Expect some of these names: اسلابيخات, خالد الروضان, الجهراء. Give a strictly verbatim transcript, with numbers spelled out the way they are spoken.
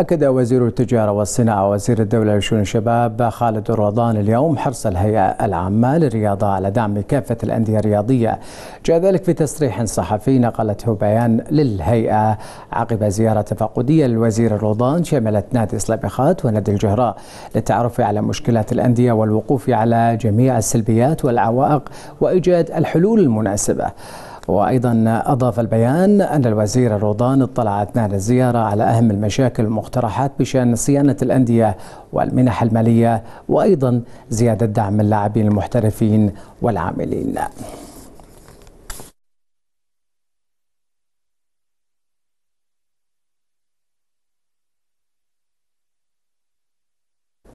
أكد وزير التجارة والصناعة وزير الدولة لشؤون الشباب خالد الروضان اليوم حرص الهيئة العامة للرياضة على دعم كافة الأندية الرياضية. جاء ذلك في تصريح صحفي نقلته بيان للهيئة عقب زيارة تفقدية للوزير الروضان شملت نادي اسلابيخات ونادي الجهراء للتعرف على مشكلات الأندية والوقوف على جميع السلبيات والعوائق وإيجاد الحلول المناسبة. وأيضا أضاف البيان أن الوزير الروضان اطلع أثناء الزيارة على أهم المشاكل والمقترحات بشأن صيانة الأندية والمنح المالية وأيضا زيادة دعم اللاعبين المحترفين والعاملين.